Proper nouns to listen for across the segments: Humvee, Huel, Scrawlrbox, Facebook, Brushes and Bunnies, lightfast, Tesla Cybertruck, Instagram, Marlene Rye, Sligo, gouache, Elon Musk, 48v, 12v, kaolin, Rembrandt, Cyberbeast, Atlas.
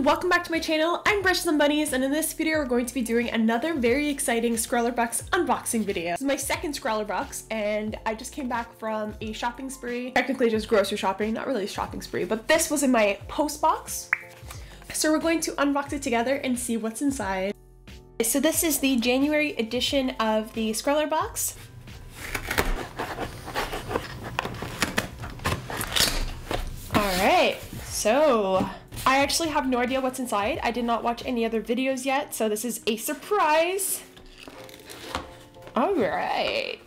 Welcome back to my channel. I'm Brushes and Bunnies, and in this video we're going to be doing another very exciting Scrawlrbox unboxing video. This is my second Scrawlrbox, and I just came back from a shopping spree. Technically just grocery shopping, not really a shopping spree, but this was in my post box. So we're going to unbox it together and see what's inside. So this is the January edition of the Scrawlrbox. Alright, so I actually have no idea what's inside. I did not watch any other videos yet, so this is a surprise. All right.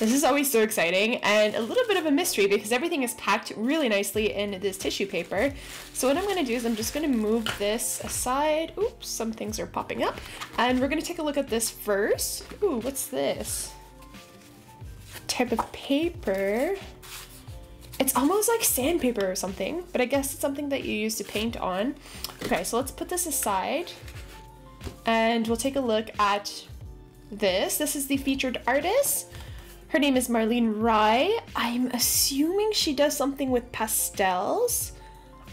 This is always so exciting and a little bit of a mystery because everything is packed really nicely in this tissue paper. So what I'm gonna do is I'm just gonna move this aside. Oops, some things are popping up. And we're gonna take a look at this first. Ooh, what's this? Type of paper. It's almost like sandpaper or something, but I guess it's something that you use to paint on. Okay, so let's put this aside and we'll take a look at this. This is the featured artist. Her name is Marlene Rye. I'm assuming she does something with pastels.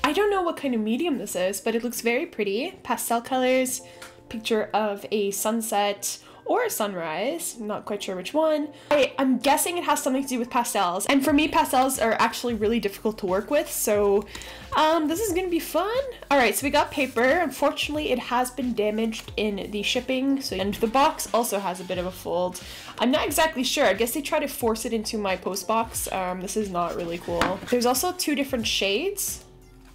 I don't know what kind of medium this is, but it looks very pretty. Pastel colors, picture of a sunset, or a sunrise, I'm not quite sure which one. I'm guessing it has something to do with pastels, and for me pastels are actually really difficult to work with, so this is gonna be fun. Alright, so we got paper. Unfortunately it has been damaged in the shipping, so, and the box also has a bit of a fold. I'm not exactly sure, I guess they try to force it into my post box. This is not really cool. There's also two different shades,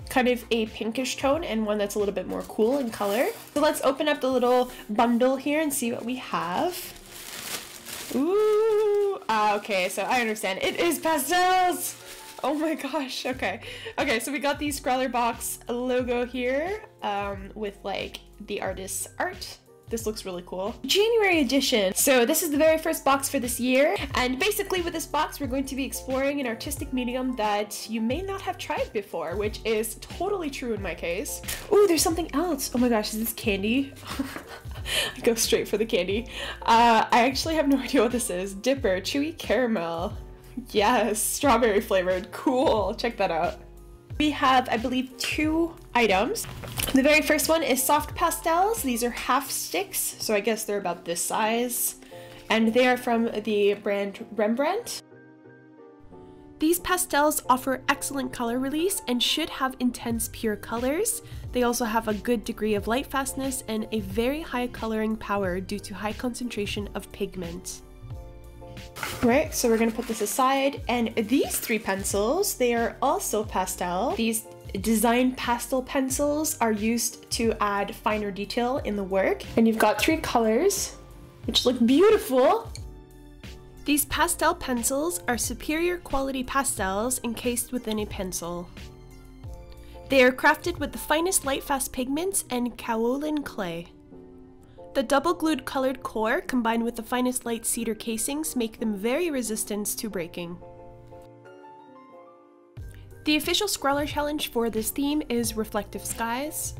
kind of a pinkish tone and one that's a little bit more cool in color. So let's open up the little bundle here and see what we have. Ooh, okay, so I understand. It is pastels! Oh my gosh, okay. Okay, so we got the Scrawlrbox logo here with like the artist's art. This looks really cool. January edition. So this is the very first box for this year. And basically with this box, we're going to be exploring an artistic medium that you may not have tried before, which is totally true in my case. Ooh, there's something else. Oh my gosh, is this candy? I go straight for the candy. I actually have no idea what this is. Dipper, chewy caramel. Yes, strawberry flavored. Cool, check that out. We have, I believe, two items. The very first one is soft pastels. These are half sticks, so I guess they're about this size. And they are from the brand Rembrandt. These pastels offer excellent color release and should have intense pure colors. They also have a good degree of light fastness and a very high coloring power due to high concentration of pigment. Right, so we're gonna put this aside, and these three pencils, they are also pastel. These design pastel pencils are used to add finer detail in the work. And you've got three colors, which look beautiful. These pastel pencils are superior quality pastels encased within a pencil. They are crafted with the finest lightfast pigments and kaolin clay. The double-glued colored core combined with the finest light cedar casings make them very resistant to breaking. The official Scrawler challenge for this theme is Reflective Skies,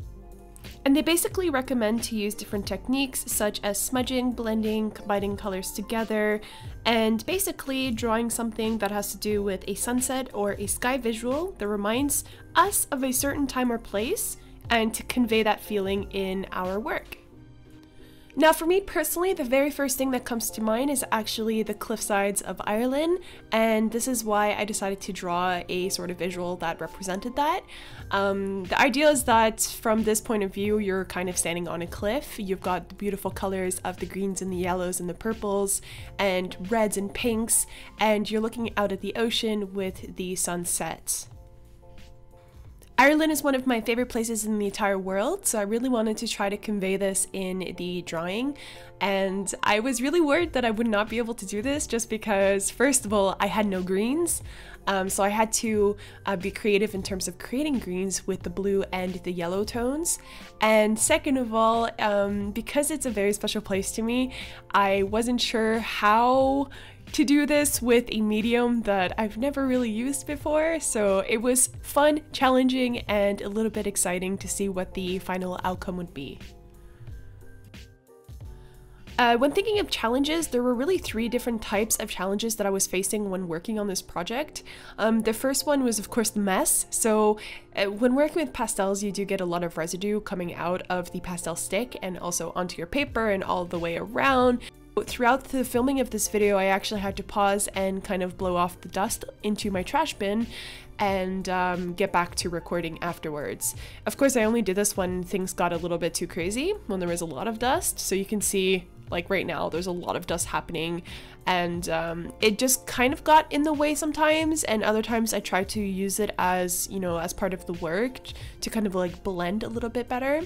and they basically recommend to use different techniques such as smudging, blending, combining colors together, and basically drawing something that has to do with a sunset or a sky visual that reminds us of a certain time or place, and to convey that feeling in our work. Now for me personally, the very first thing that comes to mind is actually the cliffsides of Ireland, and this is why I decided to draw a sort of visual that represented that. The idea is that from this point of view, you're kind of standing on a cliff. You've got the beautiful colors of the greens and the yellows and the purples and reds and pinks, and you're looking out at the ocean with the sunset. Ireland is one of my favorite places in the entire world, so I really wanted to try to convey this in the drawing, and I was really worried that I would not be able to do this just because, first of all, I had no greens, so I had to be creative in terms of creating greens with the blue and the yellow tones, and second of all, because it's a very special place to me, I wasn't sure how to do this with a medium that I've never really used before, so it was fun, challenging, and a little bit exciting to see what the final outcome would be. When thinking of challenges, there were really three different types of challenges that I was facing when working on this project. The first one was, of course, the mess. So when working with pastels, you do get a lot of residue coming out of the pastel stick and also onto your paper and all the way around. Throughout the filming of this video, I actually had to pause and kind of blow off the dust into my trash bin and get back to recording afterwards. Of course, I only did this when things got a little bit too crazy, when there was a lot of dust. So you can see, like right now, there's a lot of dust happening, and it just kind of got in the way sometimes, and other times I tried to use it as, you know, as part of the work to kind of like blend a little bit better.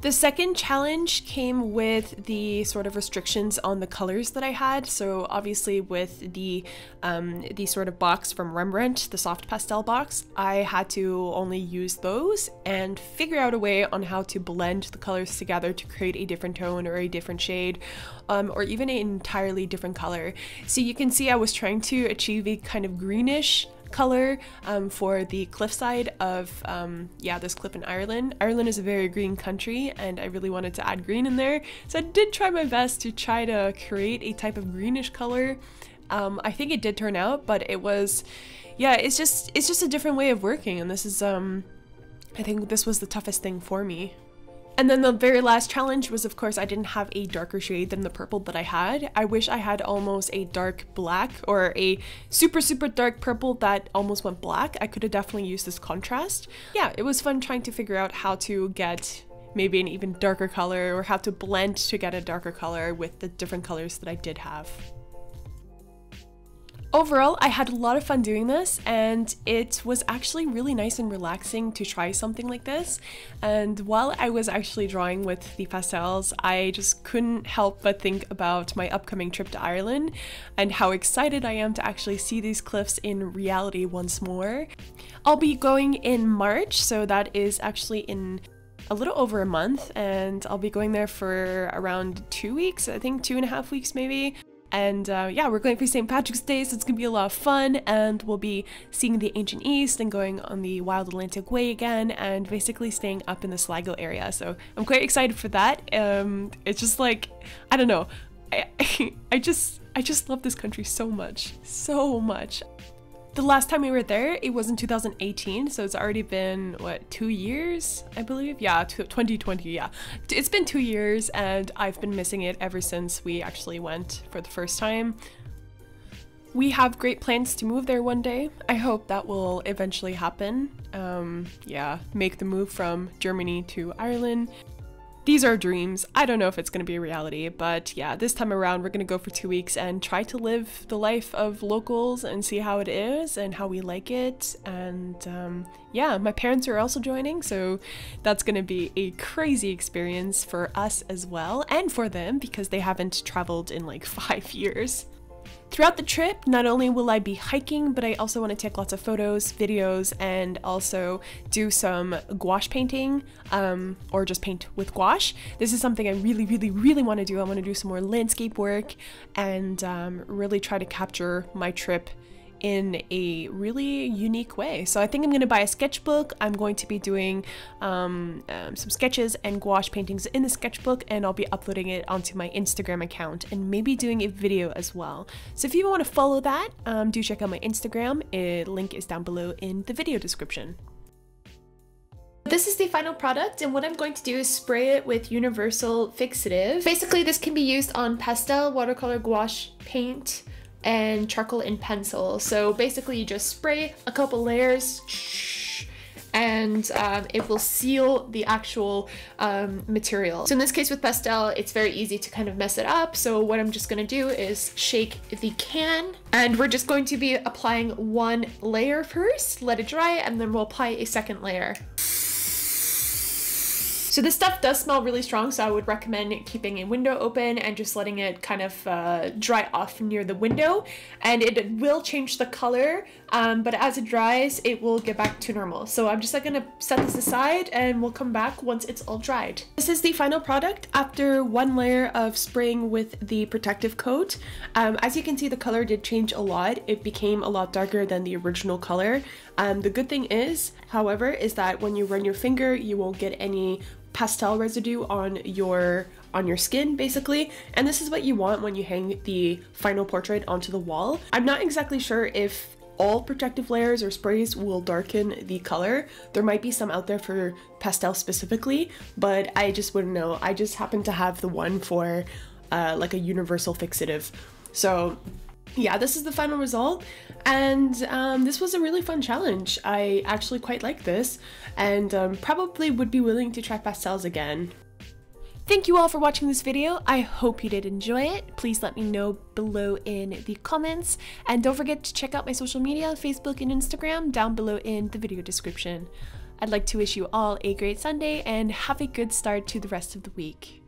The second challenge came with the sort of restrictions on the colors that I had. So obviously with the sort of box from Rembrandt, the soft pastel box, I had to only use those and figure out a way on how to blend the colors together to create a different tone or a different shade, or even an entirely different color. So you can see I was trying to achieve a kind of greenish color for the cliffside of this cliff in Ireland. Ireland is a very green country, and I really wanted to add green in there, so I did try my best to try to create a type of greenish color. I think it did turn out, but it was, yeah, it's just a different way of working, and this is I think this was the toughest thing for me. And then the very last challenge was, of course, I didn't have a darker shade than the purple that I had. I wish I had almost a dark black or a super, super dark purple that almost went black. I could have definitely used this contrast. Yeah, it was fun trying to figure out how to get maybe an even darker color, or how to blend to get a darker color with the different colors that I did have. Overall, I had a lot of fun doing this, and it was actually really nice and relaxing to try something like this. And while I was actually drawing with the pastels, I just couldn't help but think about my upcoming trip to Ireland and how excited I am to actually see these cliffs in reality once more. I'll be going in March, so that is actually in a little over a month, and I'll be going there for around 2 weeks, I think 2.5 weeks maybe. And yeah, we're going for St. Patrick's Day, so it's gonna be a lot of fun, and we'll be seeing the ancient East and going on the Wild Atlantic Way again, and basically staying up in the Sligo area. So I'm quite excited for that. It's just like, I don't know, I just love this country so much, so much. The last time we were there, it was in 2018, so it's already been, what, 2 years, I believe? Yeah, 2020, yeah. It's been 2 years, and I've been missing it ever since we actually went for the first time. We have great plans to move there one day. I hope that will eventually happen. Yeah, make the move from Germany to Ireland. These are dreams. I don't know if it's going to be a reality, but yeah, this time around we're going to go for 2 weeks and try to live the life of locals and see how it is and how we like it. And yeah, my parents are also joining, so that's going to be a crazy experience for us as well, and for them, because they haven't traveled in like 5 years. Throughout the trip, not only will I be hiking, but I also want to take lots of photos, videos, and also do some gouache painting, or just paint with gouache. This is something I really, really, really want to do. I want to do some more landscape work and really try to capture my trip in a really unique way. So I think I'm going to buy a sketchbook. I'm going to be doing some sketches and gouache paintings in the sketchbook, and I'll be uploading it onto my Instagram account and maybe doing a video as well. So if you want to follow that, do check out my Instagram. The link is down below in the video description. This is the final product, and what I'm going to do is spray it with universal fixative. Basically, this can be used on pastel, watercolor, gouache, paint, and charcoal and pencil. So basically you just spray a couple layers and it will seal the actual material. So in this case with pastel, it's very easy to kind of mess it up. So what I'm just gonna do is shake the can, and we're just going to be applying one layer first, let it dry, and then we'll apply a second layer. So this stuff does smell really strong, so I would recommend keeping a window open and just letting it kind of dry off near the window, and it will change the color, but as it dries it will get back to normal. So I'm just like gonna set this aside, and we'll come back once it's all dried. This is the final product after one layer of spraying with the protective coat. As you can see, the color did change a lot. It became a lot darker than the original color. The good thing is, however, is that when you run your finger, you won't get any pastel residue on your on your skin, basically. And this is what you want when you hang the final portrait onto the wall. I'm not exactly sure if all protective layers or sprays will darken the color. There might be some out there for pastel specifically, but I just wouldn't know. I just happen to have the one for like a universal fixative. So yeah, this is the final result, and this was a really fun challenge. I actually quite like this, and probably would be willing to try pastels again. Thank you all for watching this video. I hope you did enjoy it. Please let me know below in the comments, and don't forget to check out my social media, Facebook and Instagram, down below in the video description. I'd like to wish you all a great Sunday and have a good start to the rest of the week.